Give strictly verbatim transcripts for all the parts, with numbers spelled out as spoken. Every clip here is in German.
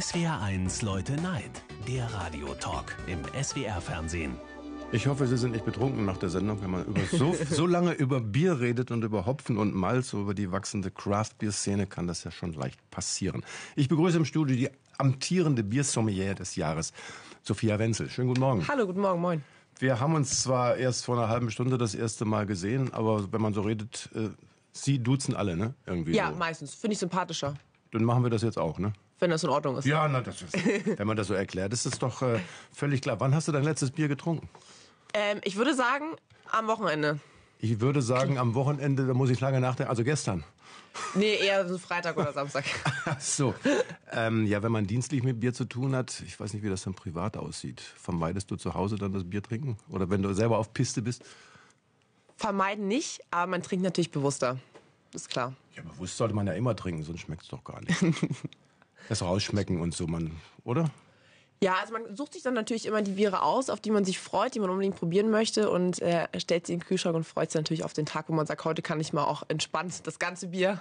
S W R eins Leute Night, der Radiotalk im S W R-Fernsehen. Ich hoffe, Sie sind nicht betrunken nach der Sendung, wenn man über so, so lange über Bier redet und über Hopfen und Malz, über die wachsende Craft-Bier-Szene kann das ja schon leicht passieren. Ich begrüße im Studio die amtierende Bier-Sommelière des Jahres, Sophia Wenzel. Schönen guten Morgen. Hallo, guten Morgen, moin. Wir haben uns zwar erst vor einer halben Stunde das erste Mal gesehen, aber wenn man so redet, äh, Sie duzen alle, ne? Irgendwie ja, so. Meistens. Finde ich sympathischer. Dann machen wir das jetzt auch, ne? Wenn das in Ordnung ist. Ja, na, das ist, wenn man das so erklärt, ist es doch äh, völlig klar. Wann hast du dein letztes Bier getrunken? Ähm, ich würde sagen, am Wochenende. Ich würde sagen, am Wochenende, da muss ich lange nachdenken, also gestern. Nee, eher so Freitag oder Samstag. Ach so. Ähm, ja, wenn man dienstlich mit Bier zu tun hat, ich weiß nicht, wie das dann privat aussieht. Vermeidest du zu Hause dann das Bier trinken? Oder wenn du selber auf Piste bist? Vermeiden nicht, aber man trinkt natürlich bewusster. Ist klar. Ja, bewusst sollte man ja immer trinken, sonst schmeckt es doch gar nicht. Das Rausschmecken und so, man, oder? Ja, also man sucht sich dann natürlich immer die Biere aus, auf die man sich freut, die man unbedingt probieren möchte und äh, stellt sie in den Kühlschrank und freut sich natürlich auf den Tag, wo man sagt, heute kann ich mal auch entspannt das ganze Bier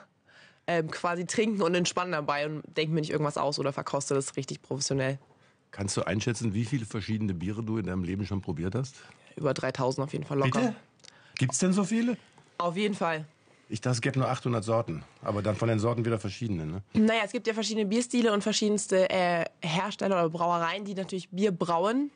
ähm, quasi trinken und entspannen dabei und denke mir nicht irgendwas aus oder verkoste das richtig professionell. Kannst du einschätzen, wie viele verschiedene Biere du in deinem Leben schon probiert hast? Über dreitausend auf jeden Fall locker. Bitte? Gibt's denn so viele? Auf jeden Fall. Ich dachte, es gäbe nur achthundert Sorten, aber dann von den Sorten wieder verschiedene, ne? Naja, es gibt ja verschiedene Bierstile und verschiedenste äh, Hersteller oder Brauereien, die natürlich Bier brauen.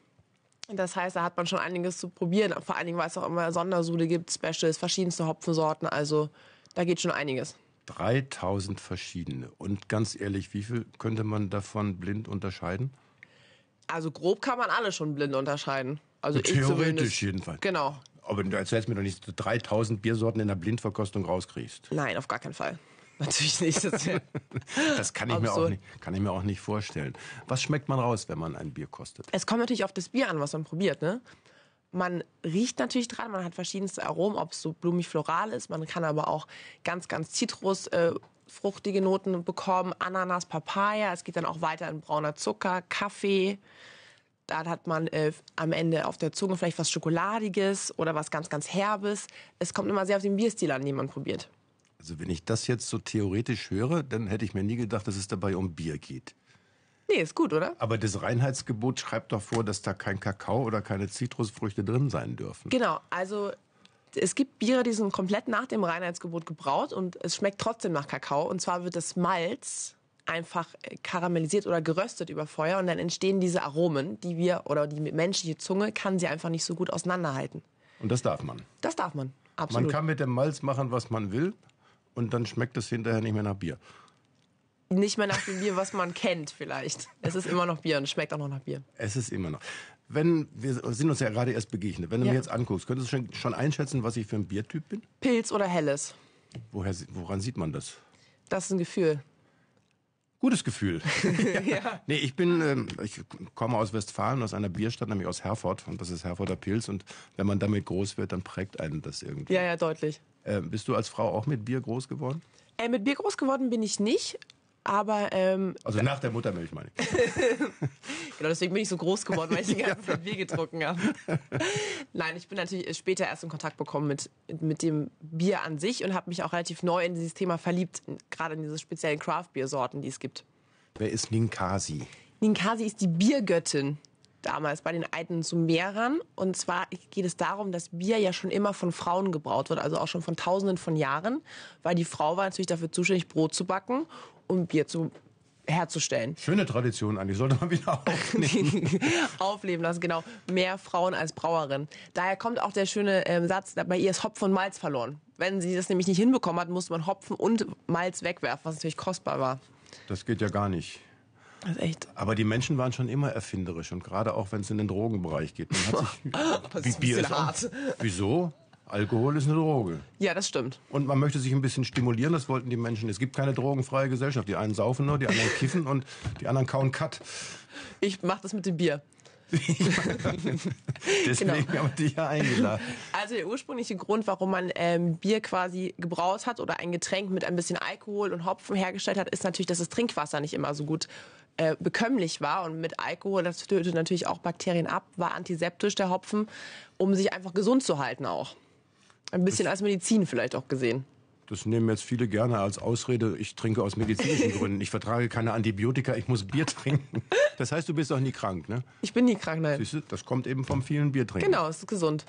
Das heißt, da hat man schon einiges zu probieren, vor allen Dingen, weil es auch immer Sondersude gibt, Specials, verschiedenste Hopfensorten, also da geht schon einiges. dreitausend verschiedene und ganz ehrlich, wie viel könnte man davon blind unterscheiden? Also grob kann man alle schon blind unterscheiden. Also theoretisch jedenfalls. Genau. Aber du erzählst mir doch nicht, dass du dreitausend Biersorten in der Blindverkostung rauskriegst. Nein, auf gar keinen Fall. Natürlich nicht. Das, das kann, ich mir auch nicht, kann ich mir auch nicht vorstellen. Was schmeckt man raus, wenn man ein Bier kostet? Es kommt natürlich auf das Bier an, was man probiert, ne? Man riecht natürlich dran, man hat verschiedenste Aromen, ob es so blumig-floral ist. Man kann aber auch ganz, ganz Zitrus, äh, fruchtige Noten bekommen. Ananas, Papaya. Es geht dann auch weiter in brauner Zucker, Kaffee. Dann hat man äh, am Ende auf der Zunge vielleicht was Schokoladiges oder was ganz, ganz Herbes. Es kommt immer sehr auf den Bierstil an, den man probiert. Also wenn ich das jetzt so theoretisch höre, dann hätte ich mir nie gedacht, dass es dabei um Bier geht. Nee, ist gut, oder? Aber das Reinheitsgebot schreibt doch vor, dass da kein Kakao oder keine Zitrusfrüchte drin sein dürfen. Genau, also es gibt Biere, die sind komplett nach dem Reinheitsgebot gebraut und es schmeckt trotzdem nach Kakao. Und zwar wird das Malz einfach karamellisiert oder geröstet über Feuer und dann entstehen diese Aromen, die wir oder die menschliche Zunge kann sie einfach nicht so gut auseinanderhalten. Und das darf man? Das darf man, absolut. Man kann mit dem Malz machen, was man will und dann schmeckt es hinterher nicht mehr nach Bier. Nicht mehr nach dem Bier, was man kennt vielleicht. Es ist immer noch Bier und schmeckt auch noch nach Bier. Es ist immer noch. Wenn wir sind uns ja gerade erst begegnet. Wenn du ja. mir jetzt anguckst, könntest du schon einschätzen, was ich für ein Biertyp bin? Pilz oder Helles. Woher, woran sieht man das? Das ist ein Gefühl. Gutes Gefühl. ja. Ja. Nee, ich bin, ähm, ich komme aus Westfalen, aus einer Bierstadt, nämlich aus Herford. Und das ist Herforder Pils. Und wenn man damit groß wird, dann prägt einen das irgendwie. Ja, ja, deutlich. Äh, bist du als Frau auch mit Bier groß geworden? Äh, mit Bier groß geworden bin ich nicht, aber... Ähm, also nach der Muttermilch, meine ich. Genau, deswegen bin ich so groß geworden, weil ich die ganze Zeit Bier getrunken habe. Nein, ich bin natürlich später erst in Kontakt gekommen mit, mit dem Bier an sich und habe mich auch relativ neu in dieses Thema verliebt, gerade in diese speziellen Craft-Bier-Sorten, die es gibt. Wer ist Ninkasi? Ninkasi ist die Biergöttin damals bei den alten Sumerern. Und zwar geht es darum, dass Bier ja schon immer von Frauen gebraut wird, also auch schon von Tausenden von Jahren, weil die Frau war natürlich dafür zuständig, Brot zu backen und Bier zu herzustellen. Schöne Tradition eigentlich, sollte man wieder aufnehmen. Aufleben lassen, genau. Mehr Frauen als Brauerin. Daher kommt auch der schöne äh, Satz, bei ihr ist Hopfen und Malz verloren. Wenn sie das nämlich nicht hinbekommen hat, musste man Hopfen und Malz wegwerfen, was natürlich kostbar war. Das geht ja gar nicht. Das ist echt. Aber die Menschen waren schon immer erfinderisch und gerade auch, wenn es in den Drogenbereich geht. Man hat sich, das ist Bier ist hart. Wieso? Alkohol ist eine Droge. Ja, das stimmt. Und man möchte sich ein bisschen stimulieren, das wollten die Menschen. Es gibt keine drogenfreie Gesellschaft. Die einen saufen nur, die anderen kiffen und die anderen kauen Cut. Ich mach das mit dem Bier. Deswegen genau. Haben wir dich ja eingeladen. Also der ursprüngliche Grund, warum man ähm, Bier quasi gebraut hat oder ein Getränk mit ein bisschen Alkohol und Hopfen hergestellt hat, ist natürlich, dass das Trinkwasser nicht immer so gut äh, bekömmlich war. Und mit Alkohol, das tötet natürlich auch Bakterien ab, war antiseptisch der Hopfen, um sich einfach gesund zu halten auch. Ein bisschen als Medizin vielleicht auch gesehen. Das nehmen jetzt viele gerne als Ausrede, ich trinke aus medizinischen Gründen. Ich vertrage keine Antibiotika, ich muss Bier trinken. Das heißt, du bist auch nie krank, ne? Ich bin nie krank, nein. Siehst du, das kommt eben vom vielen Biertrinken. Genau, es ist gesund.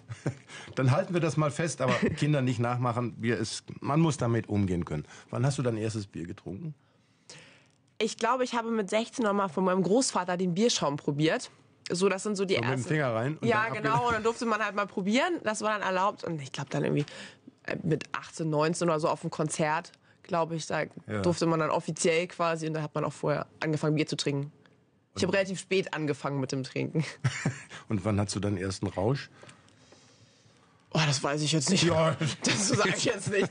Dann halten wir das mal fest, aber Kinder nicht nachmachen. Bier ist, man muss damit umgehen können. Wann hast du dein erstes Bier getrunken? Ich glaube, ich habe mit sechzehn nochmal von meinem Großvater den Bierschaum probiert. So, das sind so die so ersten. Mit dem Finger rein? Und ja, genau. Und dann durfte man halt mal probieren. Das war dann erlaubt. Und ich glaube dann irgendwie mit achtzehn, neunzehn oder so auf dem Konzert, glaube ich, da ja. durfte man dann offiziell quasi. Und da hat man auch vorher angefangen, Bier zu trinken. Ich habe relativ spät angefangen mit dem Trinken. Und wann hattest du deinen ersten Rausch? Oh, das weiß ich jetzt nicht. Ja. Das sage ich jetzt nicht.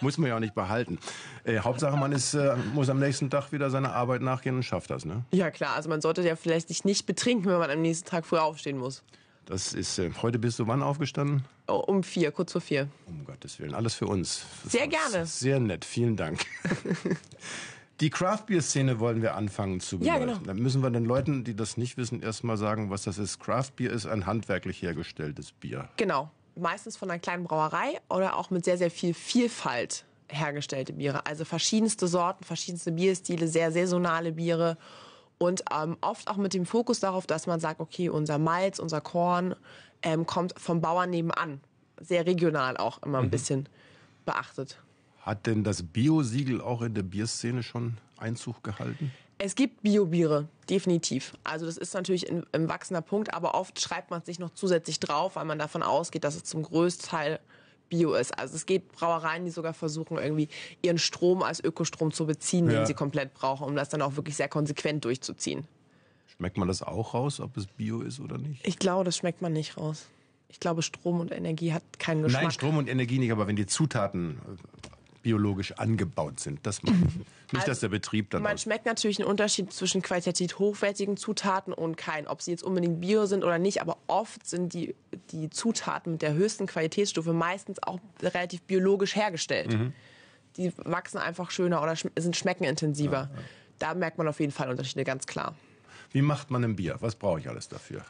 Muss man ja auch nicht behalten. Äh, Hauptsache, man ist, äh, muss am nächsten Tag wieder seiner Arbeit nachgehen und schafft das, ne? Ja, klar. Also man sollte ja vielleicht sich nicht betrinken, wenn man am nächsten Tag früh aufstehen muss. Das ist, äh, heute bist du wann aufgestanden? Oh, um vier, kurz vor vier. Um Gottes Willen, alles für uns. Das sehr gerne. Sehr nett, vielen Dank. Die Craft-Bier-Szene wollen wir anfangen zu beleuchten. Ja, genau. Dann müssen wir den Leuten, die das nicht wissen, erstmal sagen, was das ist. Craft-Bier ist ein handwerklich hergestelltes Bier. Genau. Meistens von einer kleinen Brauerei oder auch mit sehr, sehr viel Vielfalt hergestellte Biere. Also verschiedenste Sorten, verschiedenste Bierstile, sehr saisonale Biere und ähm, oft auch mit dem Fokus darauf, dass man sagt, okay, unser Malz, unser Korn ähm, kommt vom Bauern nebenan. Sehr regional auch immer ein mhm. bisschen beachtet. Hat denn das Bio-Siegel auch in der Bierszene schon Einzug gehalten? Es gibt Bio-Biere, definitiv. Also das ist natürlich ein, ein wachsender Punkt, aber oft schreibt man es sich noch zusätzlich drauf, weil man davon ausgeht, dass es zum größten Teil Bio ist. Also es gibt Brauereien, die sogar versuchen, irgendwie ihren Strom als Ökostrom zu beziehen, den ja. sie komplett brauchen, um das dann auch wirklich sehr konsequent durchzuziehen. Schmeckt man das auch raus, ob es Bio ist oder nicht? Ich glaube, das schmeckt man nicht raus. Ich glaube, Strom und Energie hat keinen Geschmack. Nein, Strom und Energie nicht, aber wenn die Zutaten biologisch angebaut sind. Das macht nicht, also, dass der Betrieb dann... Man schmeckt natürlich einen Unterschied zwischen qualitativ hochwertigen Zutaten und keinen. Ob sie jetzt unbedingt bio sind oder nicht, aber oft sind die, die Zutaten mit der höchsten Qualitätsstufe meistens auch relativ biologisch hergestellt. Mhm. Die wachsen einfach schöner oder sind schmecken intensiver. Ja, ja. Da merkt man auf jeden Fall Unterschiede, ganz klar. Wie macht man ein Bier? Was brauche ich alles dafür?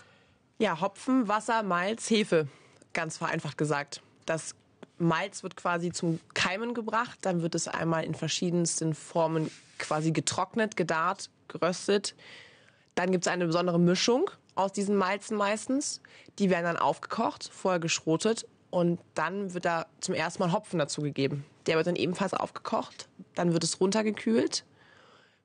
Ja, Hopfen, Wasser, Malz, Hefe. Ganz vereinfacht gesagt. Das Malz wird quasi zum Keimen gebracht, dann wird es einmal in verschiedensten Formen quasi getrocknet, gedarrt, geröstet. Dann gibt es eine besondere Mischung aus diesen Malzen meistens. Die werden dann aufgekocht, vorher geschrotet und dann wird da zum ersten Mal Hopfen dazu gegeben. Der wird dann ebenfalls aufgekocht, dann wird es runtergekühlt,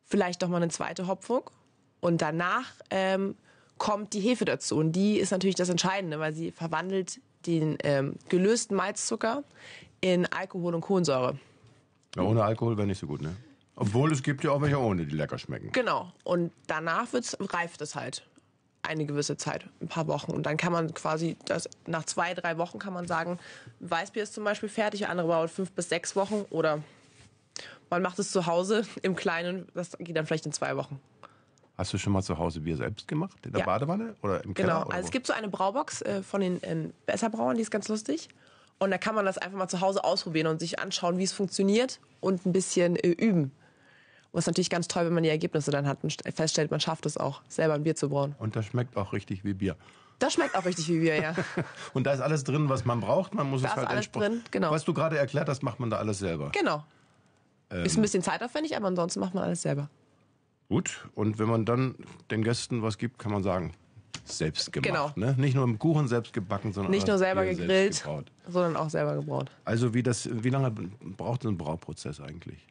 vielleicht nochmal eine zweite Hopfung und danach ähm, kommt die Hefe dazu. Und die ist natürlich das Entscheidende, weil sie verwandelt den ähm, gelösten Malzzucker in Alkohol und Kohlensäure. Ja, ohne Alkohol wäre nicht so gut, ne? Obwohl es gibt ja auch welche ohne, die lecker schmecken. Genau. Und danach wird's, reift es halt eine gewisse Zeit, ein paar Wochen. Und dann kann man quasi, das, nach zwei, drei Wochen kann man sagen, Weißbier ist zum Beispiel fertig, andere brauchen fünf bis sechs Wochen. Oder man macht es zu Hause im Kleinen, das geht dann vielleicht in zwei Wochen. Hast du schon mal zu Hause Bier selbst gemacht? In der ja. Badewanne oder im Keller? Genau, also es gibt so eine Braubox äh, von den äh, Besserbrauern, die ist ganz lustig. Und da kann man das einfach mal zu Hause ausprobieren und sich anschauen, wie es funktioniert und ein bisschen äh, üben. Und es ist natürlich ganz toll, wenn man die Ergebnisse dann hat und feststellt, man schafft es auch, selber ein Bier zu brauen. Und das schmeckt auch richtig wie Bier. Das schmeckt auch richtig wie Bier, ja. Und da ist alles drin, was man braucht. Man muss da es halt entsprechend. Genau. Was du gerade erklärt hast, macht man da alles selber. Genau. Ähm. Ist ein bisschen zeitaufwendig, aber ansonsten macht man alles selber. Gut, und wenn man dann den Gästen was gibt, kann man sagen, selbst gemacht. Genau. Ne? Nicht nur im Kuchen selbst gebacken, sondern nicht nur selber gegrillt, selbst sondern auch selber gebraut. Also wie, das, wie lange braucht so ein Brauprozess eigentlich?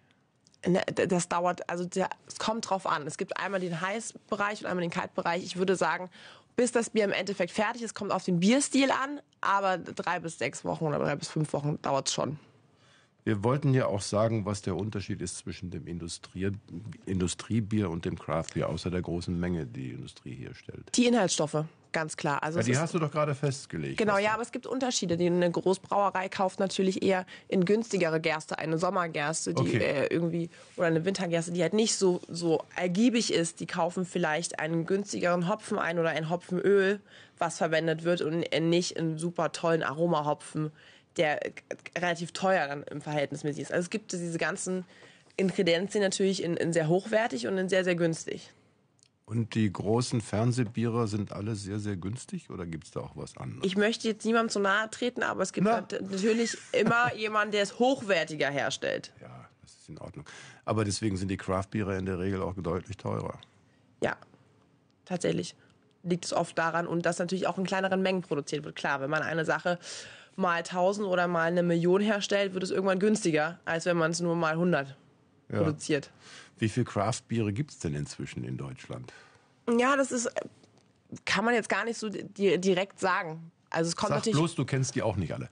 Das dauert, also es kommt drauf an. Es gibt einmal den Heißbereich und einmal den Kaltbereich. Ich würde sagen, bis das Bier im Endeffekt fertig ist, kommt auf den Bierstil an, aber drei bis sechs Wochen oder drei bis fünf Wochen dauert es schon. Wir wollten ja auch sagen, was der Unterschied ist zwischen dem Industrie, Industriebier und dem Craftbier, außer der großen Menge, die die Industrie herstellt. Die Inhaltsstoffe, ganz klar. Also ja, die hast du doch gerade festgelegt. Genau, ja, aber es gibt Unterschiede. Eine Großbrauerei kauft natürlich eher in günstigere Gerste, eine Sommergerste, die okay. irgendwie oder eine Wintergerste, die halt nicht so, so ergiebig ist. Die kaufen vielleicht einen günstigeren Hopfen ein oder ein Hopfenöl, was verwendet wird und nicht einen super tollen Aromahopfen, der relativ teuer dann im Verhältnismäßig ist. Also es gibt diese ganzen Ingredienzien natürlich in, in sehr hochwertig und in sehr, sehr günstig. Und die großen Fernsehbiere sind alle sehr, sehr günstig oder gibt es da auch was anderes? Ich möchte jetzt niemandem zu nahe treten, aber es gibt Na. natürlich immer jemanden, der es hochwertiger herstellt. Ja, das ist in Ordnung. Aber deswegen sind die Craftbiere in der Regel auch deutlich teurer. Ja, tatsächlich liegt es oft daran und dass natürlich auch in kleineren Mengen produziert wird. Klar, wenn man eine Sache mal tausend oder mal eine Million herstellt, wird es irgendwann günstiger, als wenn man es nur mal hundert ja. produziert. Wie viele Craft-Biere gibt es denn inzwischen in Deutschland? Ja, das ist, kann man jetzt gar nicht so di- direkt sagen. Also es kommt Sag natürlich, bloß, du kennst die auch nicht alle.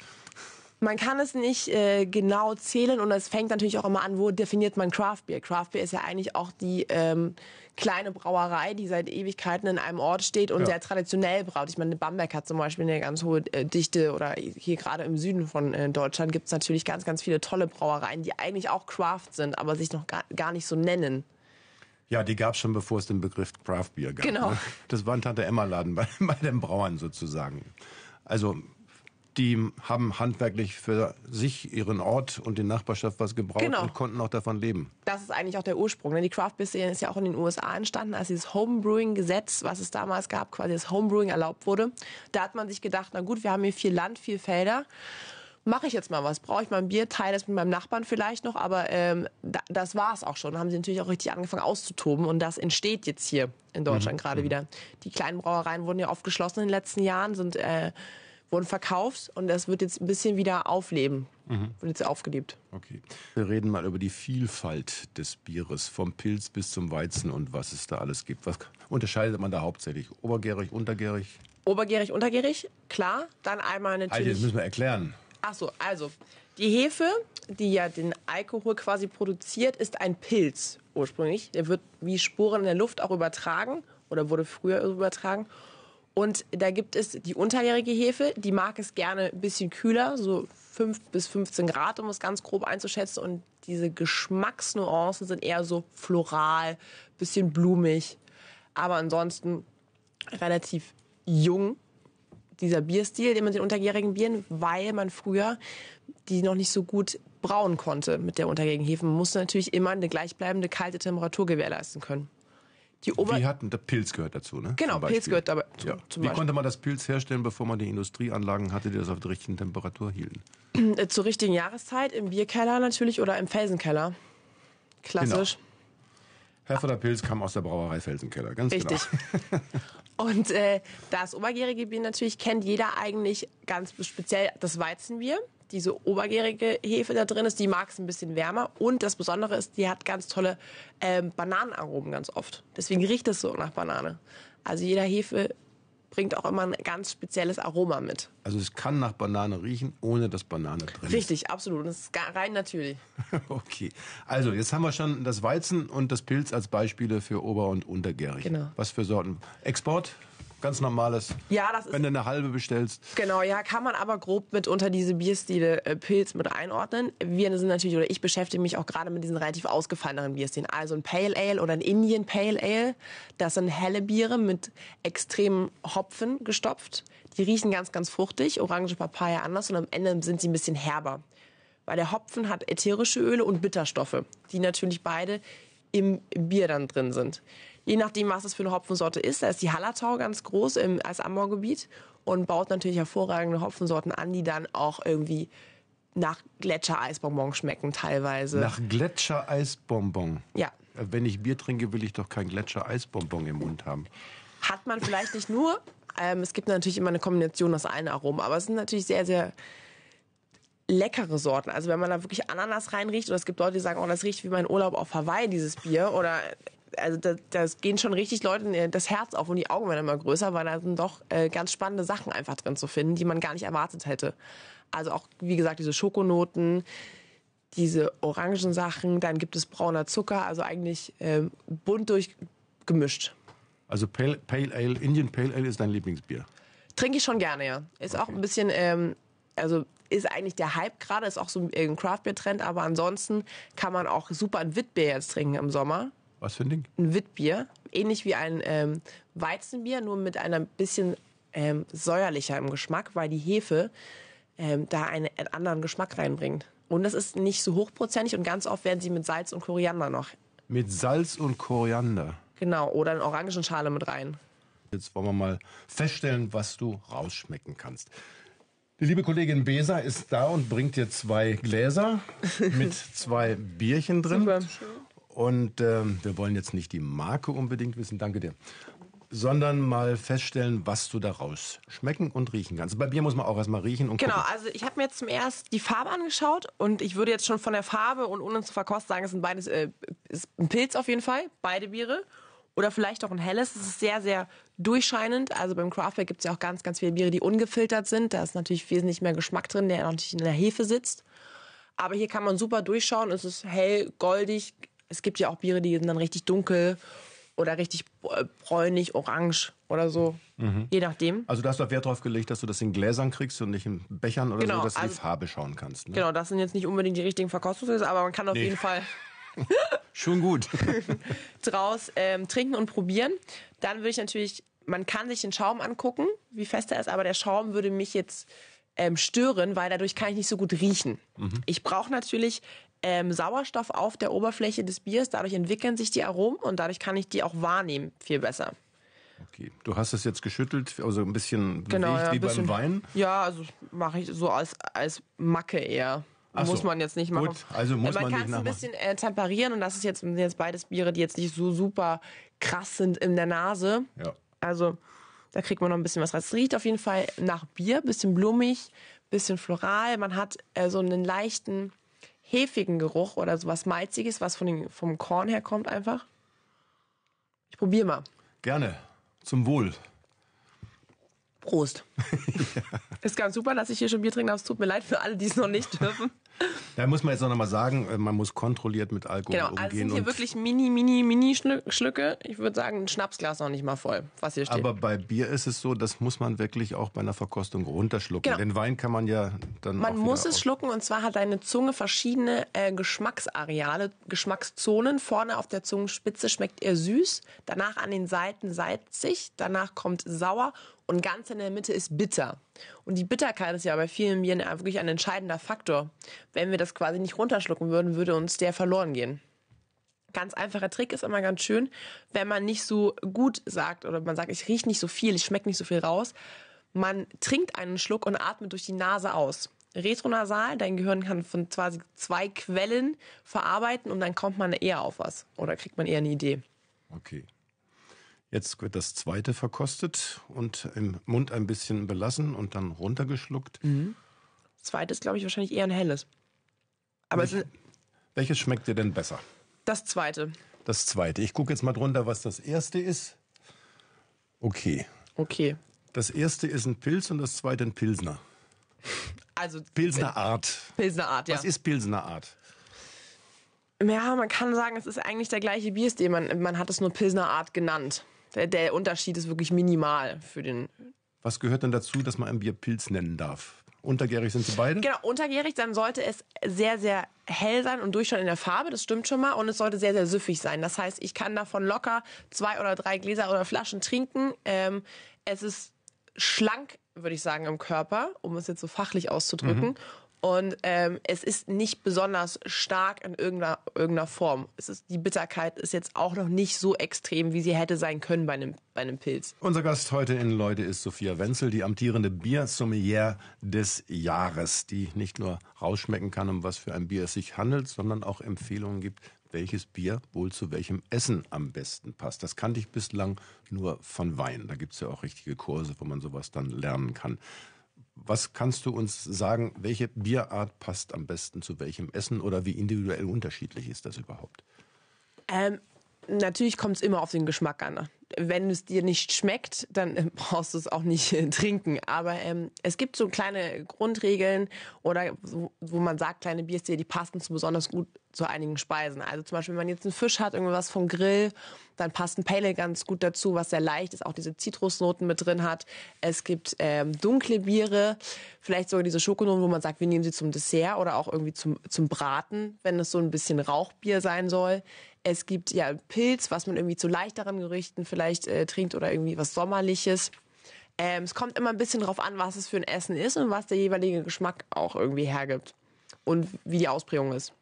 Man kann es nicht äh, genau zählen und es fängt natürlich auch immer an, wo definiert man Craft-Bier. Craft-Bier ist ja eigentlich auch die ähm, kleine Brauerei, die seit Ewigkeiten in einem Ort steht und ja. sehr traditionell braut. Ich meine, Bamberg hat zum Beispiel eine ganz hohe äh, Dichte oder hier gerade im Süden von äh, Deutschland gibt es natürlich ganz, ganz viele tolle Brauereien, die eigentlich auch Craft sind, aber sich noch gar, gar nicht so nennen. Ja, die gab es schon, bevor es den Begriff Craft-Bier gab. Genau. Ne? Das war ein Tante-Emma-Laden bei, bei den Brauern sozusagen. Also die haben handwerklich für sich, ihren Ort und die Nachbarschaft was gebraut genau. und konnten auch davon leben. Das ist eigentlich auch der Ursprung. Ne? Die Craft-Bier-Szene ist ja auch in den U S A entstanden, als dieses Homebrewing-Gesetz, was es damals gab, quasi das Homebrewing erlaubt wurde. Da hat man sich gedacht, na gut, wir haben hier viel Land, viel Felder. Mache ich jetzt mal was? Brauche ich mal ein Bier? Teile das mit meinem Nachbarn vielleicht noch? Aber ähm, da, das war es auch schon. Da haben sie natürlich auch richtig angefangen auszutoben. Und das entsteht jetzt hier in Deutschland mhm. gerade mhm. wieder. Die kleinen Brauereien wurden ja oft geschlossen in den letzten Jahren, sind äh, wurden verkauft und das wird jetzt ein bisschen wieder aufleben. Mhm. Wird jetzt aufgelebt. Okay. Wir reden mal über die Vielfalt des Bieres, vom Pilz bis zum Weizen und was es da alles gibt. Was unterscheidet man da hauptsächlich? Obergärig, untergärig? Obergärig, untergärig, klar. Dann einmal natürlich... Also jetzt müssen wir erklären. Ach so, also die Hefe, die ja den Alkohol quasi produziert, ist ein Pilz ursprünglich. Der wird wie Sporen in der Luft auch übertragen oder wurde früher übertragen. Und da gibt es die unterjährige Hefe, die mag es gerne ein bisschen kühler, so fünf bis fünfzehn Grad, um es ganz grob einzuschätzen. Und diese Geschmacksnuancen sind eher so floral, bisschen blumig, aber ansonsten relativ jung, dieser Bierstil, den man den unterjährigen Bieren, weil man früher die noch nicht so gut brauen konnte mit der unterjährigen Hefe. Man musste natürlich immer eine gleichbleibende kalte Temperatur gewährleisten können. Die Ober- Wie hatten der Pilz gehört dazu, ne? Genau, Pilz gehört dabei zu, ja. zum Wie Beispiel. Konnte man das Pilz herstellen, bevor man die Industrieanlagen hatte, die das auf der richtigen Temperatur hielten? Zur richtigen Jahreszeit, im Bierkeller natürlich oder im Felsenkeller. Klassisch. Genau. Herforder Pilz kam aus der Brauerei Felsenkeller, ganz Richtig. Genau. Und äh, das obergärige Bier natürlich kennt jeder eigentlich ganz speziell das Weizenbier. Diese obergärige Hefe da drin ist, die mag es ein bisschen wärmer. Und das Besondere ist, die hat ganz tolle äh, Bananenaromen ganz oft. Deswegen riecht es so nach Banane. Also jeder Hefe bringt auch immer ein ganz spezielles Aroma mit. Also es kann nach Banane riechen, ohne dass Banane drin ist. Richtig, absolut. Das ist rein natürlich. Okay. Also jetzt haben wir schon das Weizen und das Pilz als Beispiele für ober- und untergärig. Genau. Was für Sorten? Export? Ganz normales, ja, das ist, wenn du eine halbe bestellst. Genau, ja, kann man aber grob mit unter diese Bierstile äh, Pilz mit einordnen. Wir sind natürlich, oder ich beschäftige mich auch gerade mit diesen relativ ausgefalleneren Bierstilen. Also ein Pale Ale oder ein Indian Pale Ale. Das sind helle Biere mit extremem Hopfen gestopft. Die riechen ganz, ganz fruchtig, Orange, Papaya anders und am Ende sind sie ein bisschen herber. Weil der Hopfen hat ätherische Öle und Bitterstoffe, die natürlich beide im Bier dann drin sind. Je nachdem, was es für eine Hopfensorte ist, da ist die Hallertau ganz groß im, als Anbaugebiet und baut natürlich hervorragende Hopfensorten an, die dann auch irgendwie nach Gletschereisbonbon schmecken teilweise. Nach Gletschereisbonbon? Ja. Wenn ich Bier trinke, will ich doch kein Gletschereisbonbon im Mund haben. Hat man vielleicht nicht nur. Ähm, es gibt natürlich immer eine Kombination aus allen Aromen, aber es sind natürlich sehr, sehr leckere Sorten. Also wenn man da wirklich Ananas reinriecht oder es gibt Leute, die sagen, oh, das riecht wie mein Urlaub auf Hawaii, dieses Bier oder... Also das, das gehen schon richtig Leuten das Herz auf und die Augen werden immer größer, weil da sind doch äh, ganz spannende Sachen einfach drin zu finden, die man gar nicht erwartet hätte. Also auch, wie gesagt, diese Schokonoten, diese orangen Sachen, dann gibt es brauner Zucker, also eigentlich äh, bunt durchgemischt. Also Pale, Pale Ale, Indian Pale Ale ist dein Lieblingsbier? Trinke ich schon gerne, ja. Ist okay. Auch ein bisschen... Ähm, Also ist eigentlich der Hype gerade, ist auch so ein Craft-Bier-Trend, aber ansonsten kann man auch super ein Witbier jetzt trinken im Sommer. Was für ein Ding? Ein Witbier, ähnlich wie ein ähm, Weizenbier, nur mit einem bisschen ähm, säuerlicher im Geschmack, weil die Hefe ähm, da einen anderen Geschmack reinbringt. Und das ist nicht so hochprozentig und ganz oft werden sie mit Salz und Koriander noch. Mit Salz und Koriander? Genau, oder eine Orangenschale mit rein. Jetzt wollen wir mal feststellen, was du rausschmecken kannst. Die liebe Kollegin Beser ist da und bringt dir zwei Gläser mit zwei Bierchen drin. Super. Und äh, wir wollen jetzt nicht die Marke unbedingt wissen, danke dir, sondern mal feststellen, was du daraus schmecken und riechen kannst. Bei Bier muss man auch erstmal riechen und gucken. Genau, also ich habe mir jetzt zum ersten die Farbe angeschaut und ich würde jetzt schon von der Farbe und ohne zu verkosten sagen, es sind beides äh, ist ein Pilz auf jeden Fall, beide Biere. Oder vielleicht auch ein helles. Es ist sehr, sehr durchscheinend. Also beim Craftbeer gibt es ja auch ganz, ganz viele Biere, die ungefiltert sind. Da ist natürlich wesentlich mehr Geschmack drin, der natürlich in der Hefe sitzt. Aber hier kann man super durchschauen. Es ist hell, goldig. Es gibt ja auch Biere, die sind dann richtig dunkel oder richtig bräunlich, orange oder so. Mhm. Je nachdem. Also da hast du Wert drauf gelegt, dass du das in Gläsern kriegst und nicht in Bechern oder genau, so, dass also, du die Farbe schauen kannst. Ne? Genau, das sind jetzt nicht unbedingt die richtigen Verkostungsgläser, aber man kann auf nee. jeden Fall... Schon gut. draus ähm, trinken und probieren. Dann würde ich natürlich, man kann sich den Schaum angucken, wie fest er ist, aber der Schaum würde mich jetzt ähm, stören, weil dadurch kann ich nicht so gut riechen. Mhm. Ich brauche natürlich ähm, Sauerstoff auf der Oberfläche des Biers, dadurch entwickeln sich die Aromen und dadurch kann ich die auch wahrnehmen, viel besser. Okay, du hast es jetzt geschüttelt, also ein bisschen genau, bewegt ja, wie bisschen, beim Wein? Ja, also mache ich so als, als Macke eher. Ach muss so. man jetzt nicht machen. Gut, also muss man, man kann es ein bisschen äh, temperieren und das ist jetzt, sind jetzt beides Biere, die jetzt nicht so super krass sind in der Nase. Ja. Also da kriegt man noch ein bisschen was raus. Es riecht auf jeden Fall nach Bier, bisschen blumig, bisschen floral. Man hat äh, so einen leichten hefigen Geruch oder sowas Malziges, was von den, vom Korn herkommt einfach. Ich probiere mal. Gerne. Zum Wohl. Prost. ja. Ist ganz super, dass ich hier schon Bier trinken darf. Es tut mir leid für alle, die es noch nicht dürfen. Da muss man jetzt noch mal sagen, man muss kontrolliert mit Alkohol genau, umgehen. Genau, also sind hier wirklich mini, mini, mini Schlücke. Ich würde sagen, ein Schnapsglas noch nicht mal voll, was hier steht. Aber bei Bier ist es so, das muss man wirklich auch bei einer Verkostung runterschlucken. Genau. Den Wein kann man ja dann man auch Man muss es aus- schlucken und zwar hat deine Zunge verschiedene äh, Geschmacksareale, Geschmackszonen. Vorne auf der Zungenspitze schmeckt eher süß, danach an den Seiten salzig, danach kommt sauer und ganz in der Mitte ist bitter. Und die Bitterkeit ist ja bei vielen Bieren wirklich ein entscheidender Faktor. Wenn wir das quasi nicht runterschlucken würden, würde uns der verloren gehen. Ganz einfacher Trick ist immer ganz schön, wenn man nicht so gut sagt oder man sagt, ich rieche nicht so viel, ich schmecke nicht so viel raus. Man trinkt einen Schluck und atmet durch die Nase aus. Retronasal, dein Gehirn kann von quasi zwei Quellen verarbeiten und dann kommt man eher auf was oder kriegt man eher eine Idee. Okay. Jetzt wird das zweite verkostet und im Mund ein bisschen belassen und dann runtergeschluckt. Mhm. Das zweite ist, glaube ich, wahrscheinlich eher ein helles. Aber Welch, es sind, welches schmeckt dir denn besser? Das zweite. Das zweite. Ich gucke jetzt mal drunter, was das erste ist. Okay. Okay. Das erste ist ein Pilz und das zweite ein Pilsner. Also Pilsner Art. Pilsner Art, ja. Was ist Pilsner Art? Ja, man kann sagen, es ist eigentlich der gleiche Bierstil. Man, man hat es nur Pilsner Art genannt. Der, der Unterschied ist wirklich minimal für den. Was gehört denn dazu, dass man ein Bier Pilz nennen darf? Untergärig sind sie beide? Genau, untergärig, dann sollte es sehr, sehr hell sein und durchschauen in der Farbe, das stimmt schon mal. Und es sollte sehr, sehr süffig sein. Das heißt, ich kann davon locker zwei oder drei Gläser oder Flaschen trinken. Ähm, es ist schlank, würde ich sagen, im Körper, um es jetzt so fachlich auszudrücken. Mhm. Und ähm, es ist nicht besonders stark in irgendeiner, irgendeiner Form. Es ist, die Bitterkeit ist jetzt auch noch nicht so extrem, wie sie hätte sein können bei einem, bei einem Pilz. Unser Gast heute in Leute ist Sophia Wenzel, die amtierende Bier-Sommelière des Jahres, die nicht nur rausschmecken kann, um was für ein Bier es sich handelt, sondern auch Empfehlungen gibt, welches Bier wohl zu welchem Essen am besten passt. Das kannte ich bislang nur von Wein. Da gibt's ja auch richtige Kurse, wo man sowas dann lernen kann. Was kannst du uns sagen, welche Bierart passt am besten zu welchem Essen oder wie individuell unterschiedlich ist das überhaupt? Ähm, natürlich kommt es immer auf den Geschmack an. Wenn es dir nicht schmeckt, dann brauchst du es auch nicht äh, trinken. Aber ähm, es gibt so kleine Grundregeln oder so, wo man sagt, kleine Bierstile, die passen zu besonders gut zu einigen Speisen. Also zum Beispiel, wenn man jetzt einen Fisch hat, irgendwas vom Grill, dann passt ein Pale Ale ganz gut dazu, was sehr leicht ist, auch diese Zitrusnoten mit drin hat. Es gibt ähm, dunkle Biere, vielleicht sogar diese Schokonoten, wo man sagt, wir nehmen sie zum Dessert oder auch irgendwie zum, zum Braten, wenn es so ein bisschen Rauchbier sein soll. Es gibt ja Pilz, was man irgendwie zu leichteren Gerichten vielleicht vielleicht äh, trinkt oder irgendwie was Sommerliches. Ähm, es kommt immer ein bisschen drauf an, was es für ein Essen ist und was der jeweilige Geschmack auch irgendwie hergibt und wie die Ausprägung ist.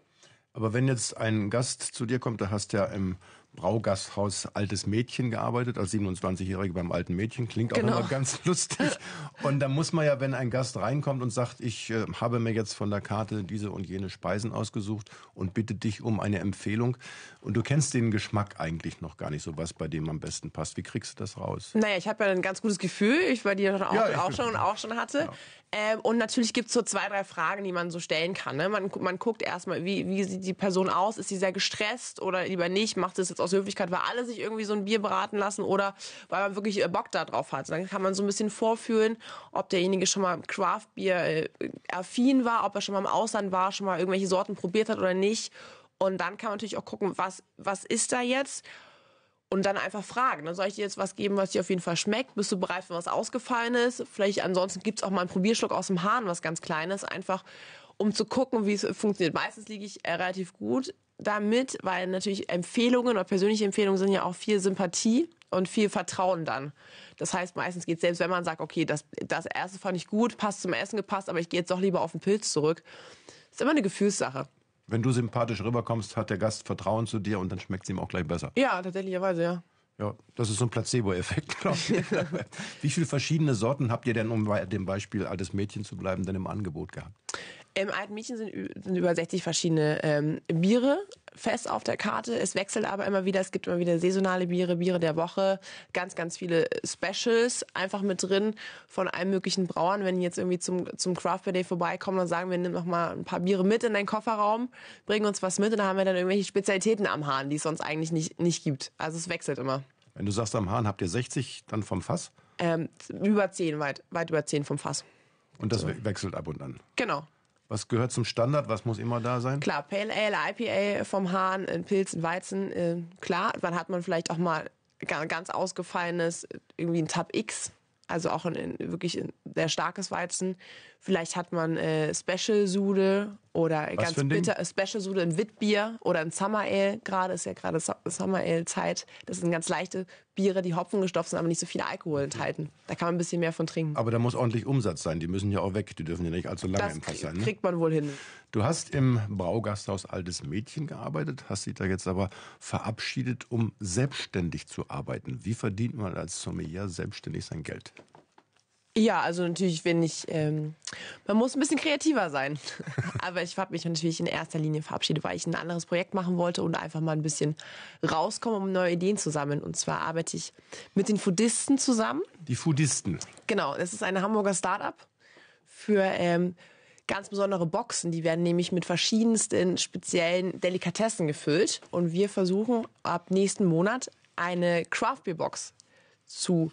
Aber wenn jetzt ein Gast zu dir kommt, da hast du ja im Braugasthaus Altes Mädchen gearbeitet, als siebenundzwanzigjährige beim Alten Mädchen. Klingt auch genau. Immer ganz lustig. Und da muss man ja, wenn ein Gast reinkommt und sagt, ich äh, habe mir jetzt von der Karte diese und jene Speisen ausgesucht und bitte dich um eine Empfehlung. Und du kennst den Geschmack eigentlich noch gar nicht so, was bei dem am besten passt. Wie kriegst du das raus? Naja, ich habe ja ein ganz gutes Gefühl, ich bei dir auch, ja, auch schon und auch schon hatte. Ja. Ähm, und natürlich gibt es so zwei, drei Fragen, die man so stellen kann. Ne? Man, man guckt erstmal, wie, wie sieht die Person aus? Ist sie sehr gestresst oder lieber nicht? Macht es jetzt aus Höflichkeit, weil alle sich irgendwie so ein Bier beraten lassen oder weil man wirklich Bock da drauf hat? Dann kann man so ein bisschen vorfühlen, ob derjenige schon mal Craftbier affin war, ob er schon mal im Ausland war, schon mal irgendwelche Sorten probiert hat oder nicht. Und dann kann man natürlich auch gucken, was, was ist da jetzt? Und dann einfach fragen. Dann soll ich dir jetzt was geben, was dir auf jeden Fall schmeckt? Bist du bereit, wenn was ausgefallen ist? Vielleicht ansonsten gibt es auch mal einen Probierschluck aus dem Hahn, was ganz Kleines, einfach um zu gucken, wie es funktioniert. Meistens liege ich relativ gut damit, weil natürlich Empfehlungen oder persönliche Empfehlungen sind ja auch viel Sympathie und viel Vertrauen dann. Das heißt, meistens geht es selbst, wenn man sagt, okay, das, das erste fand ich gut, passt zum Essen gepasst, aber ich gehe jetzt doch lieber auf den Pilz zurück. Ist immer eine Gefühlssache. Wenn du sympathisch rüberkommst, hat der Gast Vertrauen zu dir und dann schmeckt es ihm auch gleich besser. Ja, tatsächlicherweise, ja. Ja, das ist so ein Placebo-Effekt, glaube ich. Wie viele verschiedene Sorten habt ihr denn, um bei dem Beispiel Altes Mädchen zu bleiben, denn im Angebot gehabt? Im Alten Mädchen sind, sind über sechzig verschiedene ähm, Biere fest auf der Karte. Es wechselt aber immer wieder. Es gibt immer wieder saisonale Biere, Biere der Woche, ganz, ganz viele Specials einfach mit drin von allen möglichen Brauern. Wenn die jetzt irgendwie zum, zum Craft Beer Day vorbeikommen und sagen, wir nehmen noch mal ein paar Biere mit in deinen Kofferraum, bringen uns was mit und dann haben wir dann irgendwelche Spezialitäten am Hahn, die es sonst eigentlich nicht, nicht gibt. Also es wechselt immer. Wenn du sagst, am Hahn habt ihr sechzig, dann vom Fass? Ähm, über zehn, weit, weit über zehn vom Fass. Und das we- wechselt ab und an? Genau. Was gehört zum Standard? Was muss immer da sein? Klar, Pale Ale, I P A vom Hahn, Pilz, Weizen, äh, klar. Dann hat man vielleicht auch mal ganz ausgefallenes, irgendwie ein Tab X, also auch ein, ein, wirklich ein sehr starkes Weizen. Vielleicht hat man äh, Special-Sude oder was ganz bitter, äh, Special-Sude, ein Witbier oder ein Summer Ale. Gerade ist ja gerade Summer Ale-Zeit. Das sind ganz leichte Biere, die Hopfen gestopft sind, aber nicht so viel Alkohol enthalten. Da kann man ein bisschen mehr von trinken. Aber da muss ordentlich Umsatz sein. Die müssen ja auch weg. Die dürfen ja nicht allzu lange im Fass sein. Das kriegt man wohl hin. Du hast im Braugasthaus Altes Mädchen gearbeitet, hast dich da jetzt aber verabschiedet, um selbstständig zu arbeiten. Wie verdient man als Sommelier selbstständig sein Geld? Ja, also natürlich, wenn ich, ähm, man muss ein bisschen kreativer sein. Aber ich habe mich natürlich in erster Linie verabschiedet, weil ich ein anderes Projekt machen wollte und einfach mal ein bisschen rauskommen, um neue Ideen zu sammeln. Und zwar arbeite ich mit den Foodisten zusammen. Die Foodisten? Genau, das ist ein Hamburger Start-up für ähm, ganz besondere Boxen. Die werden nämlich mit verschiedensten speziellen Delikatessen gefüllt. Und wir versuchen ab nächsten Monat eine Craft-Beer-Box zu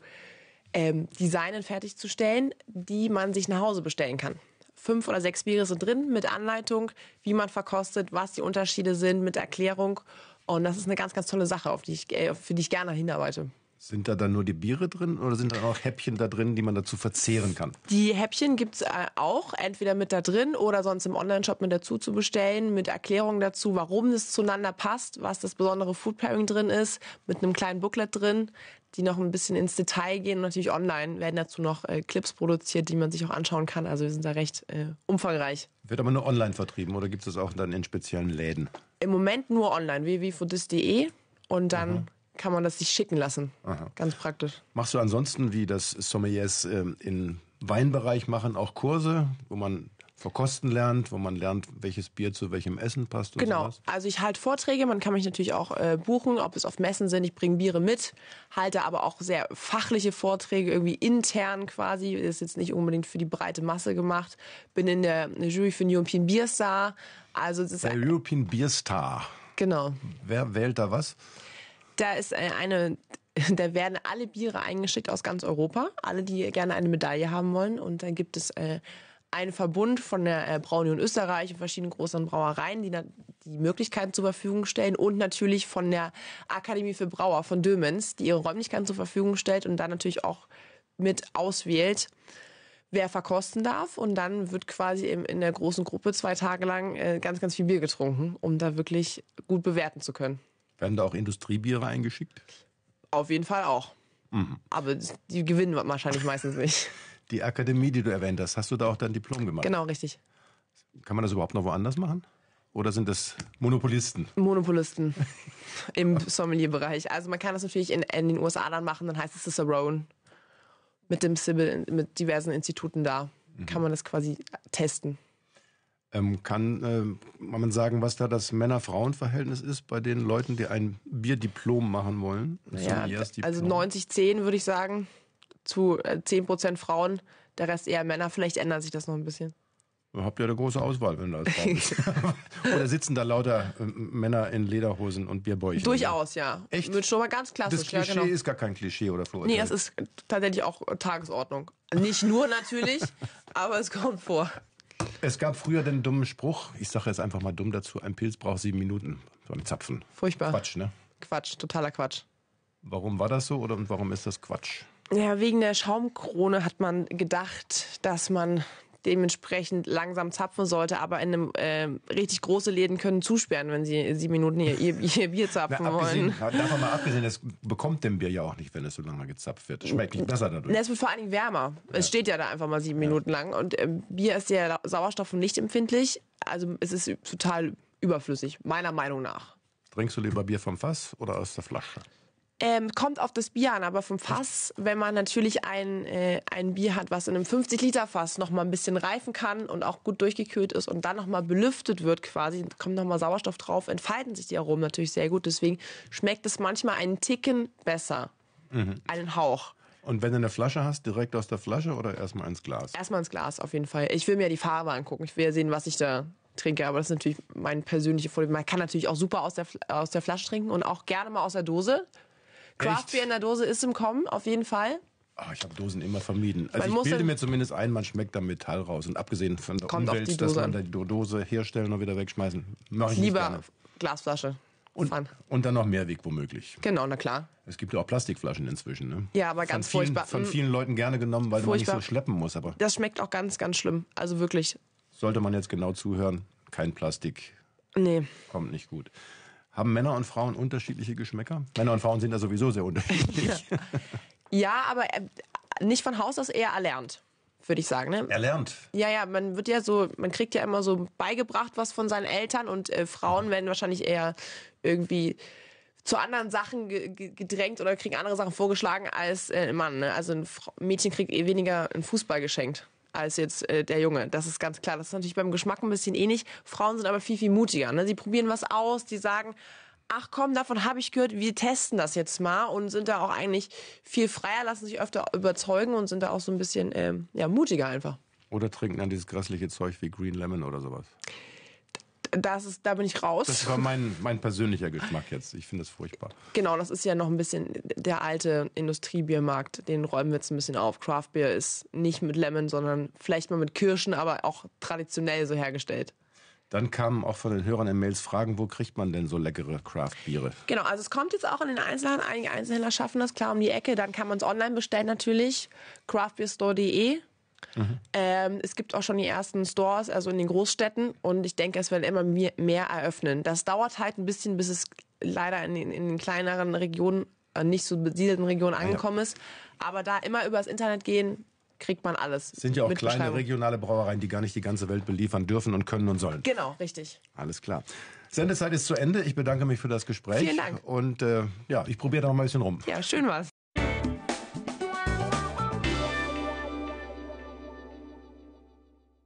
Ähm, designen, fertigzustellen, die man sich nach Hause bestellen kann. Fünf oder sechs Biere sind drin mit Anleitung, wie man verkostet, was die Unterschiede sind, mit Erklärung. Und das ist eine ganz, ganz tolle Sache, auf die ich, äh, für die ich gerne hinarbeite. Sind da dann nur die Biere drin oder sind da auch Häppchen da drin, die man dazu verzehren kann? Die Häppchen gibt es äh, auch, entweder mit da drin oder sonst im Onlineshop mit dazu zu bestellen, mit Erklärungen dazu, warum das zueinander passt, was das besondere Food Pairing drin ist, mit einem kleinen Booklet drin, die noch ein bisschen ins Detail gehen. Und natürlich online werden dazu noch äh, Clips produziert, die man sich auch anschauen kann. Also wir sind da recht äh, umfangreich. Wird aber nur online vertrieben oder gibt es das auch dann in speziellen Läden? Im Moment nur online, w w w punkt foodist punkt de und dann mhm. kann man das sich schicken lassen. Aha. Ganz praktisch. Machst du ansonsten, wie das Sommeliers äh, im Weinbereich machen, auch Kurse, wo man verkosten lernt, wo man lernt, welches Bier zu welchem Essen passt und so was? Genau, sowas. Also ich halte Vorträge, man kann mich natürlich auch äh, buchen, ob es auf Messen sind, ich bringe Biere mit, halte aber auch sehr fachliche Vorträge, irgendwie intern quasi, ist jetzt nicht unbedingt für die breite Masse gemacht, bin in der Jury für den European Beer Star. Also es ist der ein, European Beer Star. Genau. Wer wählt da was? Da ist äh, eine... Da werden alle Biere eingeschickt aus ganz Europa, alle, die gerne eine Medaille haben wollen. Und dann gibt es äh, einen Verbund von der äh, Brau Union Österreich und verschiedenen großen Brauereien, die na- die Möglichkeiten zur Verfügung stellen. Und natürlich von der Akademie für Brauer von Dömenz, die ihre Räumlichkeiten zur Verfügung stellt und dann natürlich auch mit auswählt, wer verkosten darf. Und dann wird quasi in, in der großen Gruppe zwei Tage lang äh, ganz, ganz viel Bier getrunken, um da wirklich gut bewerten zu können. Werden da auch Industriebiere eingeschickt? Auf jeden Fall auch. Mhm. Aber die gewinnen wahrscheinlich meistens nicht. Die Akademie, die du erwähnt hast, hast du da auch dein Diplom gemacht? Genau, richtig. Kann man das überhaupt noch woanders machen? Oder sind das Monopolisten? Monopolisten im Sommelier-Bereich. Also man kann das natürlich in, in den U S A dann machen, dann heißt es Cicerone. Mit dem Siebel, mit diversen Instituten da mhm. kann man das quasi testen. Ähm, kann ähm, man sagen, was da das Männer-Frauen-Verhältnis ist bei den Leuten, die ein Bierdiplom machen wollen? Ja, also neunzig zehn würde ich sagen, zu zehn Prozent Frauen, der Rest eher Männer. Vielleicht ändert sich das noch ein bisschen. Habt ihr eine große Auswahl, wenn du als Frau bist. Oder sitzen da lauter Männer in Lederhosen und Bierbäuchen? Durchaus, ja. Echt? Wird schon mal ganz klassisch. Das Klischee ja, genau. ist gar kein Klischee oder Vorurteil. Nee, es ist tatsächlich auch Tagesordnung. Nicht nur natürlich, aber es kommt vor. Es gab früher den dummen Spruch, ich sage jetzt einfach mal dumm dazu, ein Pilz braucht sieben Minuten beim Zapfen. Furchtbar. Quatsch, ne? Quatsch, totaler Quatsch. Warum war das so oder und warum ist das Quatsch? Ja, wegen der Schaumkrone hat man gedacht, dass man dementsprechend langsam zapfen sollte, aber in einem äh, richtig große Läden können zusperren, wenn sie sieben Minuten ihr, ihr, ihr Bier zapfen Na, wollen. Davon mal abgesehen, das bekommt dem Bier ja auch nicht, wenn es so lange gezapft wird. Schmeckt nicht besser dadurch. Na, es wird vor allen Dingen wärmer. Ja. Es steht ja da einfach mal sieben ja. Minuten lang und äh, Bier ist ja sauerstoff- und lichtempfindlich, also es ist total überflüssig, meiner Meinung nach. Trinkst du lieber Bier vom Fass oder aus der Flasche? Ähm, kommt auf das Bier an, aber vom Fass, wenn man natürlich ein, äh, ein Bier hat, was in einem fünfzig Liter Fass noch mal ein bisschen reifen kann und auch gut durchgekühlt ist und dann noch mal belüftet wird quasi, kommt noch mal Sauerstoff drauf, entfalten sich die Aromen natürlich sehr gut. Deswegen schmeckt es manchmal einen Ticken besser, mhm. einen Hauch. Und wenn du eine Flasche hast, direkt aus der Flasche oder erstmal ins Glas? Erstmal ins Glas auf jeden Fall. Ich will mir die Farbe angucken, ich will ja sehen, was ich da trinke, aber das ist natürlich mein persönlicher Vorliebe. Man kann natürlich auch super aus der, aus der Flasche trinken und auch gerne mal aus der Dose. Craftbeer in der Dose ist im Kommen, auf jeden Fall. Oh, ich habe Dosen immer vermieden. Also man ich bilde mir zumindest ein, man schmeckt da Metall raus. Und abgesehen von der Umwelt, dass man da die Dose herstellen und wieder wegschmeißen, mache ich lieber nicht gerne. Glasflasche. Und, und dann noch Mehrweg womöglich. Genau, na klar. Es gibt ja auch Plastikflaschen inzwischen, ne? Ja, aber von ganz vielen, furchtbar. Von vielen Leuten gerne genommen, weil furchtbar. man nicht so schleppen muss. Aber das schmeckt auch ganz, ganz schlimm. Also wirklich. Sollte man jetzt genau zuhören, kein Plastik. Nee. Kommt nicht gut. Haben Männer und Frauen unterschiedliche Geschmäcker? Männer und Frauen sind da sowieso sehr unterschiedlich. Ja, ja aber nicht von Haus aus, eher erlernt, würde ich sagen. Ne? Erlernt? Ja, ja, man wird ja so, man kriegt ja immer so beigebracht was von seinen Eltern und äh, Frauen werden wahrscheinlich eher irgendwie zu anderen Sachen ge- ge- gedrängt oder kriegen andere Sachen vorgeschlagen als äh, ein Mann. Ne? Also ein Fra- Mädchen kriegt eh weniger einen Fußball geschenkt als jetzt äh, der Junge. Das ist ganz klar. Das ist natürlich beim Geschmack ein bisschen ähnlich. Frauen sind aber viel, viel mutiger. Ne? Sie probieren was aus, die sagen, ach komm, davon habe ich gehört, wir testen das jetzt mal und sind da auch eigentlich viel freier, lassen sich öfter überzeugen und sind da auch so ein bisschen ähm, ja, mutiger einfach. Oder trinken dann dieses grässliche Zeug wie Green Lemon oder sowas. Das ist, da bin ich raus. Das war mein, mein persönlicher Geschmack jetzt. Ich finde das furchtbar. Genau, das ist ja noch ein bisschen der alte Industriebiermarkt. Den räumen wir jetzt ein bisschen auf. Craftbeer ist nicht mit Lemon, sondern vielleicht mal mit Kirschen, aber auch traditionell so hergestellt. Dann kamen auch von den Hörern in Mails Fragen, wo kriegt man denn so leckere Craftbiere? Genau, also es kommt jetzt auch in den Einzelhandel. Einige Einzelhändler schaffen das, klar um die Ecke. Dann kann man es online bestellen natürlich. craftbeerstore punkt de Mhm. Ähm, es gibt auch schon die ersten Stores, also in den Großstädten und ich denke, es werden immer mehr, mehr eröffnen. Das dauert halt ein bisschen, bis es leider in den, in den kleineren Regionen, äh, nicht so besiedelten Regionen angekommen ja. ist. Aber da immer übers Internet gehen, kriegt man alles. Es sind ja auch kleine regionale Brauereien, die gar nicht die ganze Welt beliefern dürfen und können und sollen. Genau, richtig. Alles klar. Sendezeit ist zu Ende. Ich bedanke mich für das Gespräch. Vielen Dank. Und äh, ja, ich probiere da noch mal ein bisschen rum. Ja, schön war's.